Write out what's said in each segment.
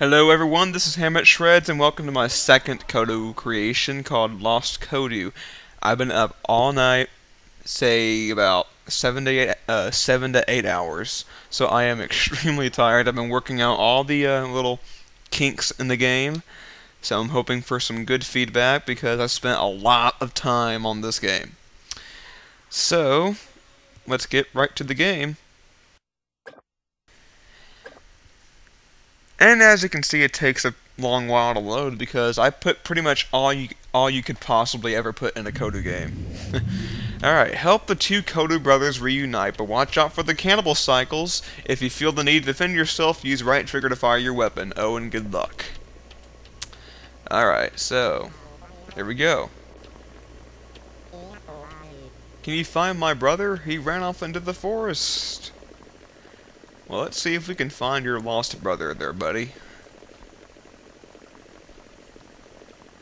Hello everyone, this is HammettSHREDZ and welcome to my second Kodu creation called Lost Kodu. I've been up all night, say about 7 to 8 hours, so I am extremely tired. I've been working out all the little kinks in the game, so I'm hoping for some good feedback because I spent a lot of time on this game. So, let's get right to the game. And as you can see, it takes a long while to load because I put pretty much all you could possibly ever put in a Kodu game. Alright, help the two Kodu brothers reunite, but watch out for the cannibal cycles. If you feel the need to defend yourself, use right trigger to fire your weapon. Oh, and good luck. Alright, so here we go. Can you find my brother? He ran off into the forest. Well, let's see if we can find your lost brother there, buddy.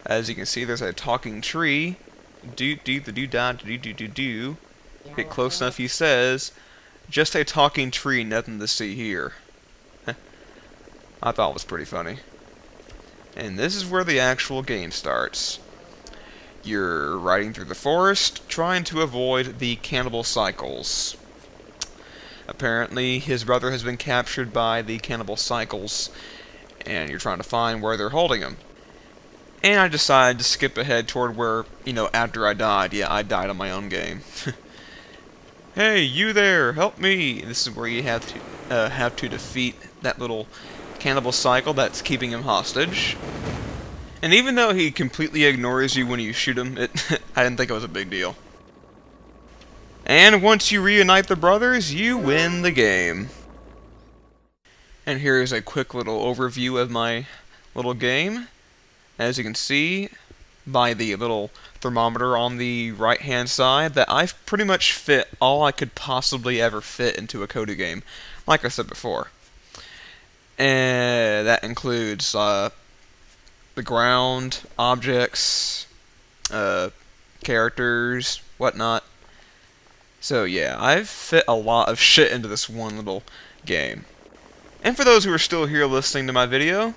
As you can see, there's a talking tree. Do-do-do-do-do-do-do-do-do. Get close enough, he says. Just a talking tree, nothing to see here. I thought it was pretty funny. And this is where the actual game starts. You're riding through the forest, trying to avoid the cannibal cycles. Apparently, his brother has been captured by the cannibal cycles, and you're trying to find where they're holding him. And I decided to skip ahead toward where, you know, after I died. Yeah, I died on my own game. Hey, you there! Help me! This is where you have to defeat that little cannibal cycle that's keeping him hostage. And even though he completely ignores you when you shoot him, I didn't think it was a big deal. And once you reunite the brothers, you win the game. And here is a quick little overview of my little game. As you can see by the little thermometer on the right hand side, that I've pretty much fit all I could possibly ever fit into a Kodu game, like I said before. And that includes the ground, objects, characters, whatnot. So yeah, I've fit a lot of shit into this one little game. And for those who are still here listening to my video,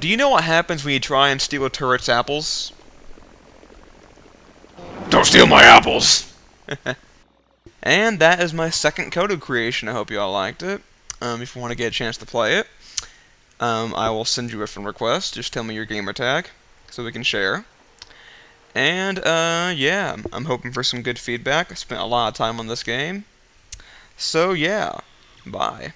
do you know what happens when you try and steal a turret's apples? Don't steal my apples! And that is my second Kodu creation. I hope you all liked it. If you want to get a chance to play it, I will send you a friend request. Just tell me your gamer tag so we can share. And, yeah, I'm hoping for some good feedback. I spent a lot of time on this game. So, yeah, bye.